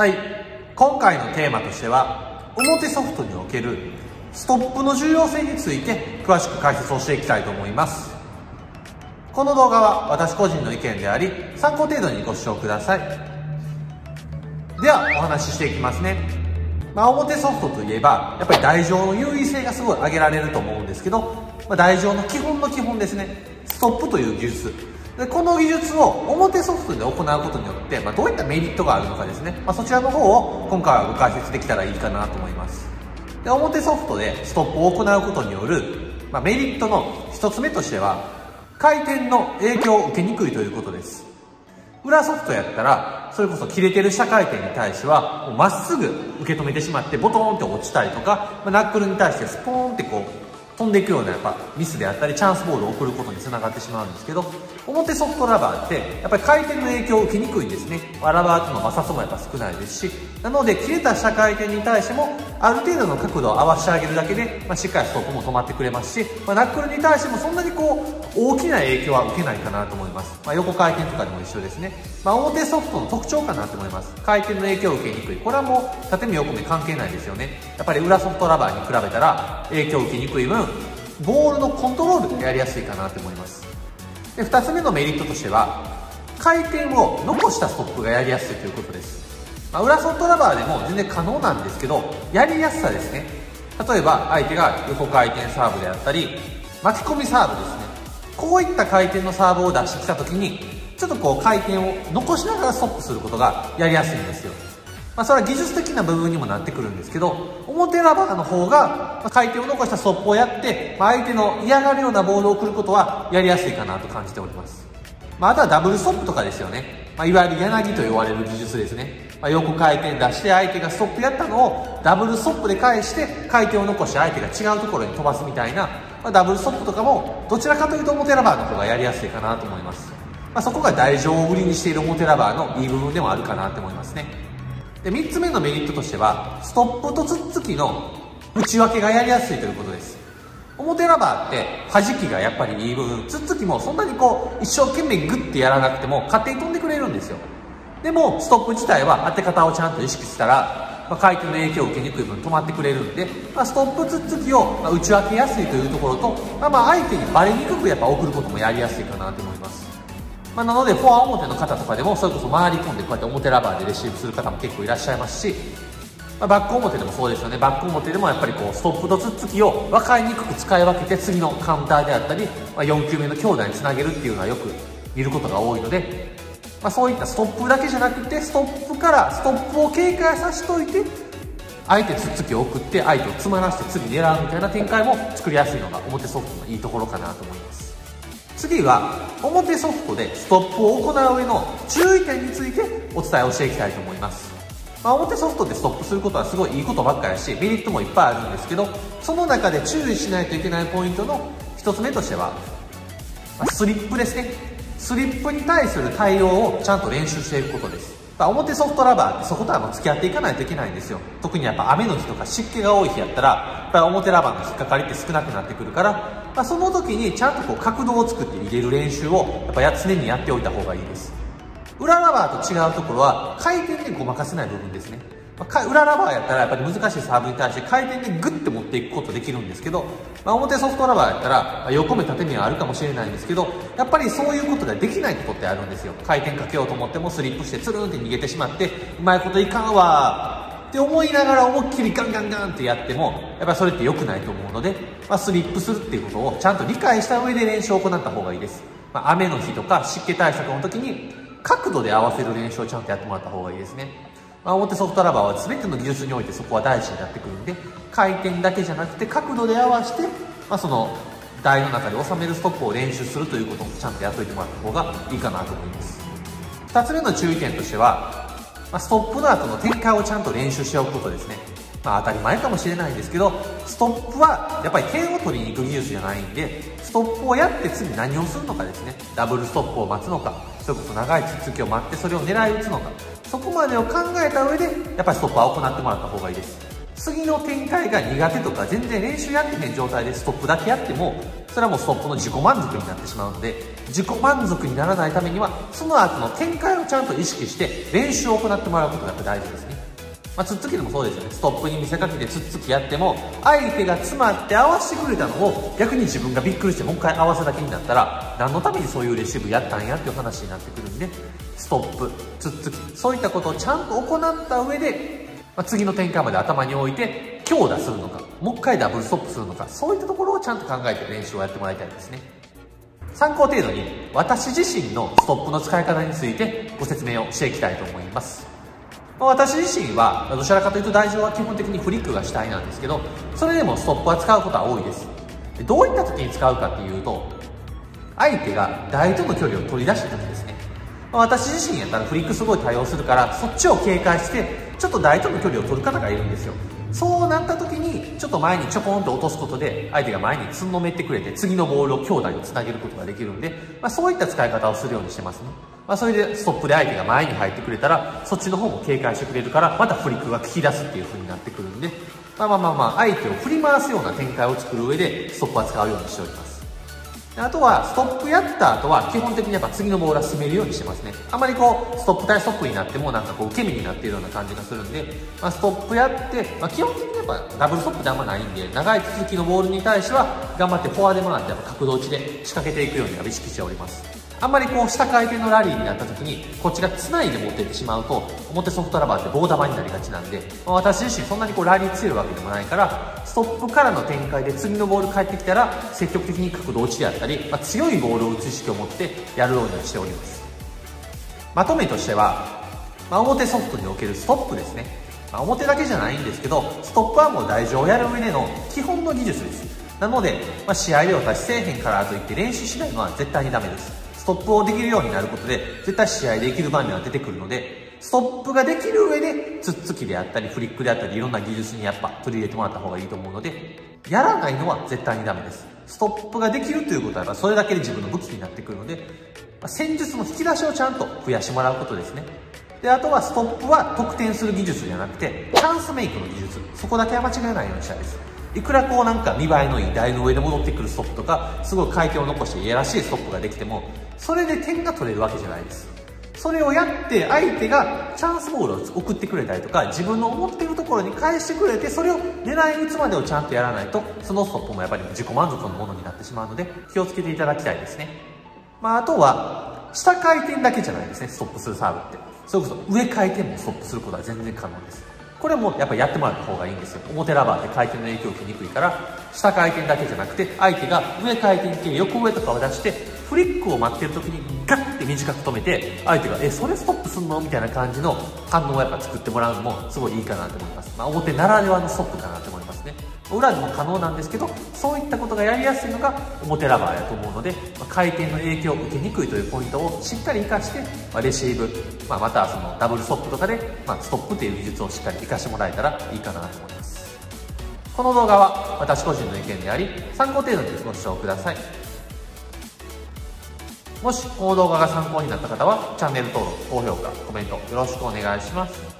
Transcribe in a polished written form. はい、今回のテーマとしては表ソフトにおけるストップの重要性について詳しく解説をしていきたいと思います。この動画は私個人の意見であり、参考程度にご視聴ください。ではお話ししていきますね。表ソフトといえばやっぱり台上の優位性がすごい上げられると思うんですけど、台上の基本の基本ですね、ストップという技術で、この技術を表ソフトで行うことによって、どういったメリットがあるのかですね、そちらの方を今回はご解説できたらいいかなと思います。で、表ソフトでストップを行うことによる、メリットの一つ目としては回転の影響を受けにくいということです。裏ソフトやったらそれこそ切れてる下回転に対してはもうまっすぐ受け止めてしまってボトーンって落ちたりとか、ナックルに対してスポーンってこう飛んでいくようなやっぱミスであったりチャンスボールを送ることにつながってしまうんですけど、表ソフトラバーってやっぱり回転の影響を受けにくいんですね。ラバーとの摩擦もやっぱ少ないですし、なので切れた下回転に対してもある程度の角度を合わせてあげるだけで、しっかりストップも止まってくれますし、ナックルに対してもそんなにこう大きな影響は受けないかなと思います。横回転とかでも一緒ですね。表ソフトの特徴かなと思います。回転の影響を受けにくい、これはもう縦目横目関係ないですよね。やっぱり裏ソフトラバーに比べたら影響を受けにくい分、ボールのコントロールがやりやすいかなと思います。で、2つ目のメリットとしては回転を残したストップがやりやすいということです。裏ソフトラバーでも全然可能なんですけど、やりやすさですね。例えば相手が横回転サーブであったり巻き込みサーブですね、こういった回転のサーブを出してきた時にちょっとこう回転を残しながらストップすることがやりやすいんですよ。それは技術的な部分にもなってくるんですけど、表ラバーの方が回転を残したストップをやって、相手の嫌がるようなボールを送ることはやりやすいかなと感じております。あとはダブルストップとかですよね。いわゆる柳と呼ばれる技術ですね。横回転出して相手がストップやったのをダブルストップで返して回転を残して相手が違うところに飛ばすみたいな、ダブルストップとかもどちらかというと表ラバーの方がやりやすいかなと思います。そこが台上を売りにしている表ラバーのいい部分でもあるかなと思いますね。で、3つ目のメリットとしてはストップとツッツキの内訳がやりやすいということです。表ラバーって弾きがやっぱりいい分、ツッツキもそんなにこう一生懸命グッてやらなくても勝手に飛んでくれるんですよ。でもストップ自体は当て方をちゃんと意識したら、回転の影響を受けにくい分止まってくれるんで、ストップツッツキを内訳やすいというところと、相手にバレにくくやっぱ送ることもやりやすいかなと思います。なのでフォア表の方とかでもそれこそ回り込んでこうやって表ラバーでレシーブする方も結構いらっしゃいますし、バック表でもそうですよね。バック表でもやっぱりこうストップとツッツキを分かりにくく使い分けて次のカウンターであったり、4球目の強打につなげるっていうのはよく見ることが多いので、そういったストップだけじゃなくてストップからストップを警戒させておいて相手ツッツキを送って相手を詰まらせて次狙うみたいな展開も作りやすいのが表ソフトのいいところかなと思います。次は表ソフトでストップを行う上の注意点についてお伝えをしていきたいと思います。表ソフトでストップすることはすごいいいことばっかりやし、メリットもいっぱいあるんですけど、その中で注意しないといけないポイントの1つ目としてはスリップですね。スリップに対する対応をちゃんと練習していくことです。表ソフトラバーってそことは付き合っていかないといけないんですよ。特にやっぱ雨の日とか湿気が多い日やったらやっぱり表ラバーの引っかかりって少なくなってくるから、その時にちゃんとこう角度を作って入れる練習を常にやっておいた方がいいです。裏ラバーと違うところは回転でごまかせない部分ですね。裏ラバーやったらやっぱり難しいサーブに対して回転でグッて持っていくことできるんですけど、表ソフトラバーやったら横目縦目はあるかもしれないんですけど、やっぱりそういうことができないことってあるんですよ。回転かけようと思ってもスリップしてつるんって逃げてしまって、うまいこといかんわーって思いながら思いっきりガンガンガンってやってもやっぱりそれって良くないと思うので、スリップするっていうことをちゃんと理解した上で練習を行った方がいいです。雨の日とか湿気対策の時に角度で合わせる練習をちゃんとやってもらった方がいいですね。表ソフトラバーは全ての技術においてそこは大事になってくるんで、回転だけじゃなくて角度で合わせて、その台の中で収めるストップを練習するということもちゃんとやっといてもらった方がいいかなと思います。2つ目の注意点としては、ストップの後の展開をちゃんと練習しておくことですね。当たり前かもしれないんですけど、ストップはやっぱり点を取りに行く技術じゃないんで、ストップをやって次何をするのかですね。ダブルストップを待つのか、それこそ長いツッツキを待ってそれを狙い撃つのか、そこまでを考えた上でやっぱりストップは行ってもらった方がいいです。次の展開が苦手とか全然練習やってへん状態でストップだけやってもそれはもうそこの自己満足になってしまうので、自己満足にならないためにはその後の展開をちゃんと意識して練習を行ってもらうことが大事ですね。つっつきでもそうですよね。ストップに見せかけてつっつきやっても、相手が詰まって合わせてくれたのを逆に自分がびっくりしてもう一回合わせだけになったら、何のためにそういうレシーブやったんやっていう話になってくるんで、ストップ、つっつき、そういったことをちゃんと行った上で、次の展開まで頭に置いて強打するのか、もう一回ダブルストップするのか、そういったところをちゃんと考えて練習をやってもらいたいですね。参考程度に私自身のストップの使い方についてご説明をしていきたいと思います。私自身はどちらかというと台上は基本的にフリックが主体なんですけど、それでもストップは使うことは多いです。どういった時に使うかっていうと、相手が台との距離を取り出した時ですね。私自身やったらフリックすごい多用するから、そっちを警戒してちょっと台との距離を取る方がいるんですよ。そうなった時にちょっと前にちょこんと落とすことで相手が前につんのめってくれて、次のボールを強打につなげることができるんで、そういった使い方をするようにしてますね。それでストップで相手が前に入ってくれたら、そっちの方も警戒してくれるから、またフリックが聞き出すっていう風になってくるんで、相手を振り回すような展開を作る上でストップは使うようにしております。あとはストップやった後は基本的にやっぱ次のボールは進めるようにしてますね。あまりストップ対ストップになってもなんか受け身になっているような感じがするんで、ストップやって、基本的にやっぱダブルストップってあんまないんで、長い続きのボールに対しては頑張ってフォアで回って、角度打ちで仕掛けていくように意識しております。あんまり下回転のラリーになった時にこっちが繋いで持っていってしまうと、表ソフトラバーって棒玉になりがちなんで、私自身そんなにラリー強いわけでもないから、ストップからの展開で次のボール返ってきたら積極的に角度落ちであったり、強いボールを打つ意識を持ってやるようにしております。まとめとしては、表ソフトにおけるストップですね、表だけじゃないんですけど、ストップはもう台上をやる上での基本の技術です。なので、試合では達成へんからといって練習しないのは絶対にダメです。ストップをできるようになることで絶対試合できる場面は出てくるので、ストップができる上でツッツキであったりフリックであったり、いろんな技術にやっぱ取り入れてもらった方がいいと思うので、やらないのは絶対にダメです。ストップができるということはそれだけで自分の武器になってくるので、戦術の引き出しをちゃんと増やしてもらうことですね。で、あとはストップは得点する技術じゃなくてチャンスメイクの技術、そこだけは間違えないようにしたいです。いくらなんか見栄えのいい台の上で戻ってくるストップとか、すごい回転を残していやらしいストップができても、それで点が取れるわけじゃないです。それをやって相手がチャンスボールを送ってくれたりとか、自分の思っているところに返してくれて、それを狙い撃つまでをちゃんとやらないと、そのストップもやっぱり自己満足のものになってしまうので、気をつけていただきたいですね。あとは下回転だけじゃないですね、ストップするサーブって。それこそ上回転もストップすることは全然可能です。これもやっぱやってもらった方がいいんですよ。表ラバーって回転の影響を受けにくいから、下回転だけじゃなくて、相手が上回転系横上とかを出してフリックを待ってる時にガッて短く止めて、相手が「それストップすんの?」みたいな感じの反応をやっぱ作ってもらうのもすごいいいかなと思います。表ならではのストップかなと思いますね。裏でも可能なんですけど、そういったことがやりやすいのが表ラバーやと思うので、回転の影響を受けにくいというポイントをしっかり活かして、レシーブ、またはそのダブルストップとかで、ストップという技術をしっかり活かしてもらえたらいいかなと思います。この動画は私個人の意見であり、参考程度にご視聴ください。もしこの動画が参考になった方は、チャンネル登録、高評価、コメントよろしくお願いします。